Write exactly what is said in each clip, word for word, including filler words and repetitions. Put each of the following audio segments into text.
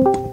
A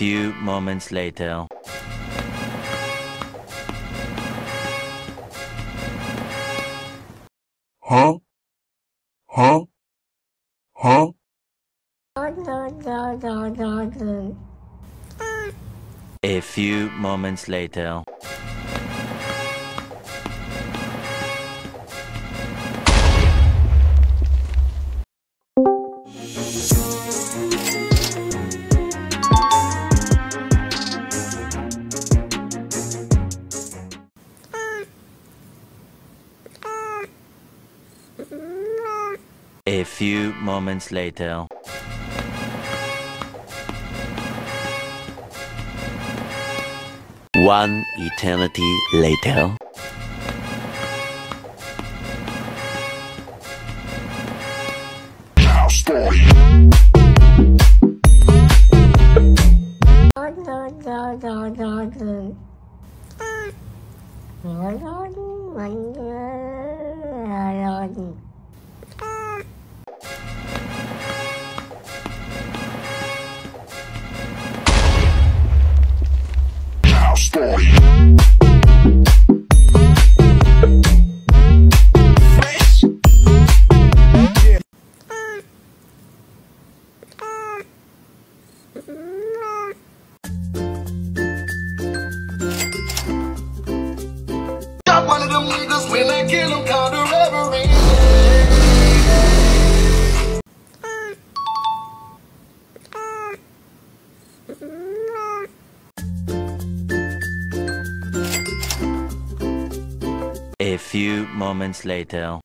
few moments later. Huh? Huh? Huh? A few moments later. A few moments later. One eternity later. Now story. A few moments later.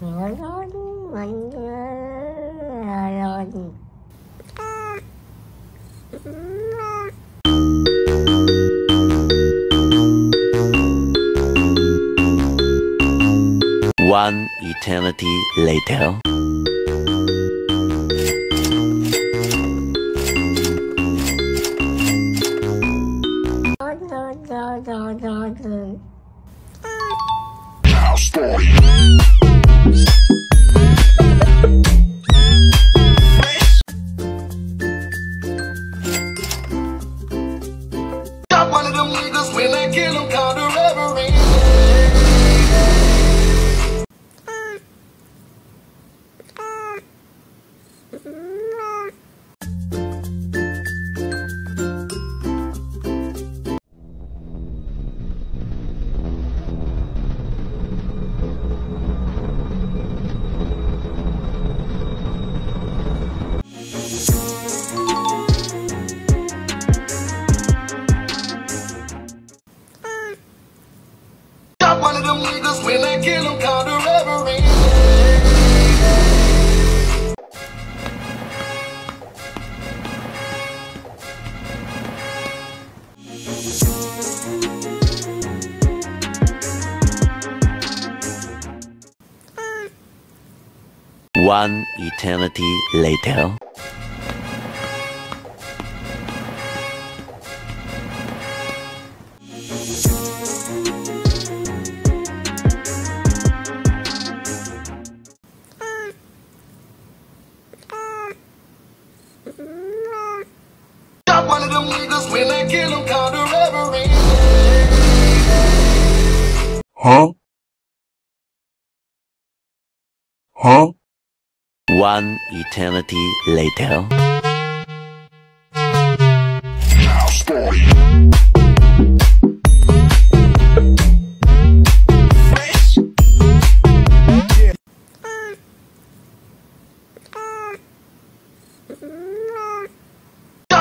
One eternity later. One of them niggas when I kill them kind of reverie. One eternity later. One of them niggas when I kill them kind of reverie. Huh? Huh? One eternity later. Now story.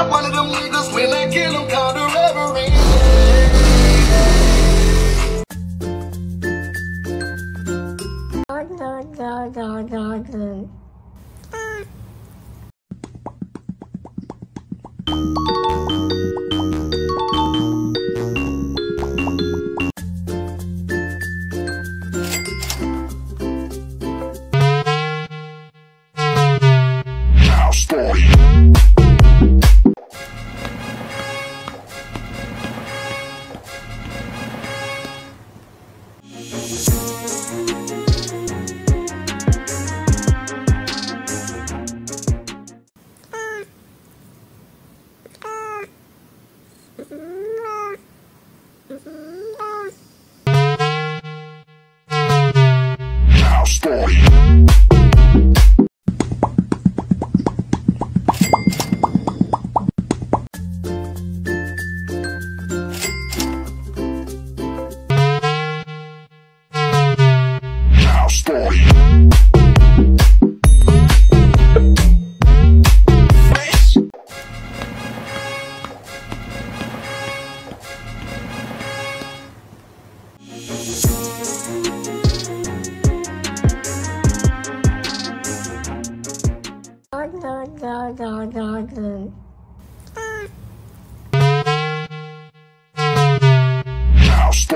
One of them niggas when I kill them kind of reverie. Now story. Now story. Now story. Now story. Now story. Story. Now story.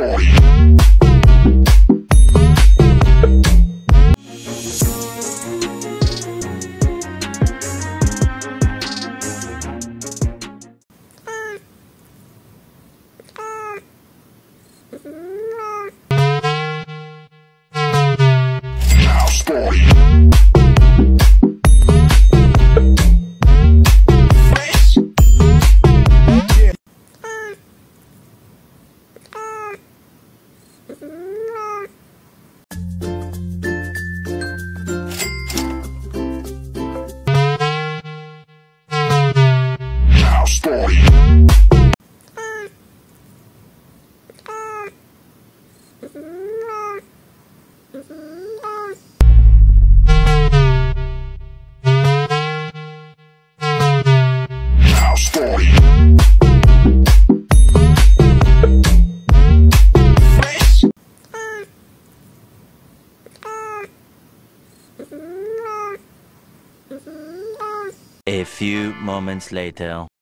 A few moments later.